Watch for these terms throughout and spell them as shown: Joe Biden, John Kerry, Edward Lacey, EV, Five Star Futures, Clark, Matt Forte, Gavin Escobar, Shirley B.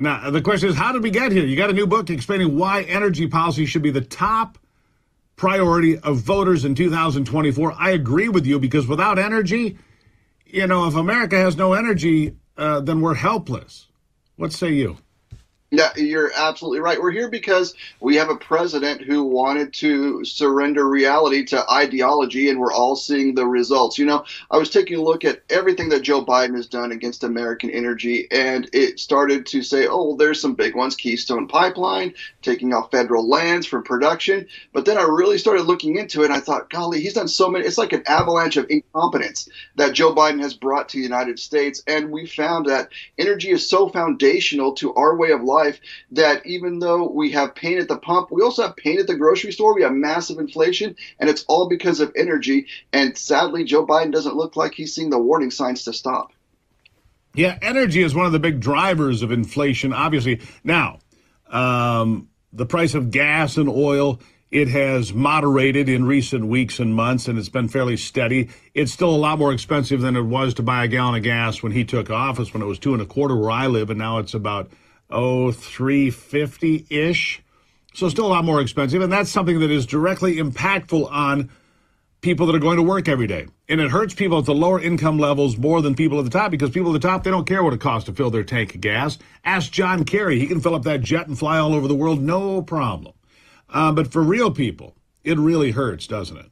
Now, the question is, how did we get here? You got a new book explaining why energy policy should be the top priority of voters in 2024. I agree with you, because without energy, you know, if America has no energy, then we're helpless. What say you? Yeah, you're absolutely right. We're here because we have a president who wanted to surrender reality to ideology, and we're all seeing the results. You know, I was taking a look at everything that Joe Biden has done against American energy, and it started to say, oh, well, there's some big ones, Keystone Pipeline, taking off federal lands from production. But then I really started looking into it, and I thought, golly, he's done so many. It's like an avalanche of incompetence that Joe Biden has brought to the United States, and we found that energy is so foundational to our way of life that even though we have pain at the pump, we also have pain at the grocery store. We have massive inflation, and it's all because of energy. And sadly, Joe Biden doesn't look like he's seeing the warning signs to stop. Yeah, energy is one of the big drivers of inflation, obviously. Now, the price of gas and oil, it has moderated in recent weeks and months, and it's been fairly steady. It's still a lot more expensive than it was to buy a gallon of gas when he took office, when it was $2.25 where I live, and now it's about $3.50-ish. So still a lot more expensive. And that's something that is directly impactful on people that are going to work every day. And it hurts people at the lower income levels more than people at the top, because people at the top, they don't care what it costs to fill their tank of gas. Ask John Kerry. He can fill up that jet and fly all over the world, no problem. But for real people, it really hurts, doesn't it?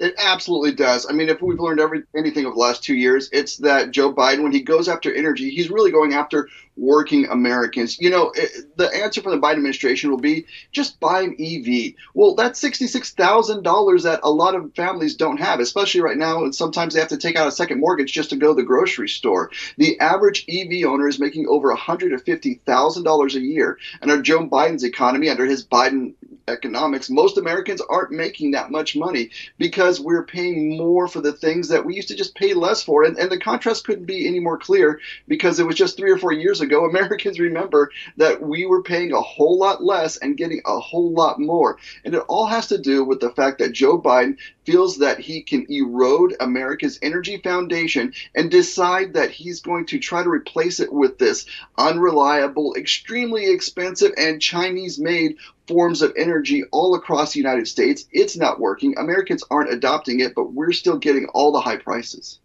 It absolutely does. I mean, if we've learned anything over the last 2 years, it's that Joe Biden, when he goes after energy, he's really going after working Americans. You know, the answer from the Biden administration will be just buy an EV. Well, that's $66,000 that a lot of families don't have, especially right now. And sometimes they have to take out a second mortgage just to go to the grocery store. The average EV owner is making over $150,000 a year. And under Joe Biden's economy, under his Biden economics, most Americans aren't making that much money because we're paying more for the things that we used to just pay less for. And the contrast couldn't be any more clear, because it was just 3 or 4 years ago, Americans remember that we were paying a whole lot less and getting a whole lot more. And it all has to do with the fact that Joe Biden feels that he can erode America's energy foundation and decide that he's going to try to replace it with this unreliable, extremely expensive, and Chinese-made forms of energy all across the United States. It's not working. Americans aren't adopting it, but we're still getting all the high prices.